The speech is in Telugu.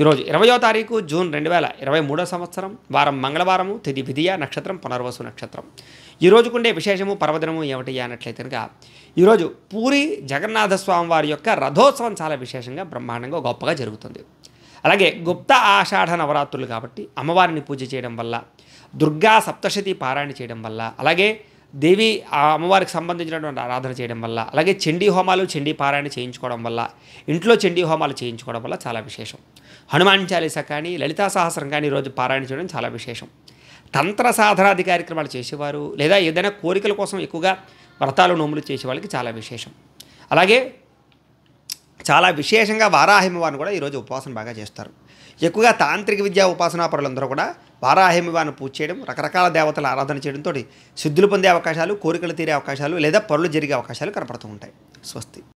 20వ తారీఖు జూన్ 2023వ సంవత్సరం వారం మంగళవారము తిథి విధియ నక్షత్రం పునర్వసు నక్షత్రం ఈ రోజుకుండే విశేషము పర్వదినము ఏమిటి అన్నట్లయితే కనుక ఈ రోజు పూరి జగన్నాథ స్వామి వారి యొక్క రథోత్సవం చాలా విశేషంగా బ్రహ్మాండంగా గొప్పగా జరుగుతుంది అలాగే గుప్త ఆషాఢ నవరాత్రులు కాబట్టి అమ్మవారిని పూజ చేయడం వల్ల దుర్గా సప్తశతి పారాయణ చేయడం వల్ల అలాగే దేవి అమ్మవారికి సంబంధించినటువంటి ఆరాధన చేయడం వల్ల అలాగే చండీ హోమాలు చండీ పారాయణ చేయించుకోవడం వల్ల ఇంట్లో చండీ హోమాలు చేయించుకోవడం వల్ల చాలా విశేషం హనుమాన్ చాలీస కానీ లలితా సహస్రం కానీ ఈరోజు పారాయణ చేయడం చాలా విశేషం తంత్ర సాధనాది కార్యక్రమాలు చేసేవారు లేదా ఏదైనా కోరికల కోసం ఎక్కువగా వ్రతాలు నోములు చేసే వాళ్ళకి చాలా విశేషం అలాగే చాలా విశేషంగా వారాహిమవారిని కూడా ఈరోజు ఉపాసన బాగా చేస్తారు ఎక్కువగా తాంత్రిక విద్యా ఉపాసనాపరులందరూ కూడా వారాహిమవారిని పూజ చేయడం రకరకాల దేవతల ఆరాధన చేయడంతో సిద్ధులు పొందే అవకాశాలు కోరికలు తీరే అవకాశాలు లేదా పనులు జరిగే అవకాశాలు కనపడుతూ ఉంటాయి స్వస్తి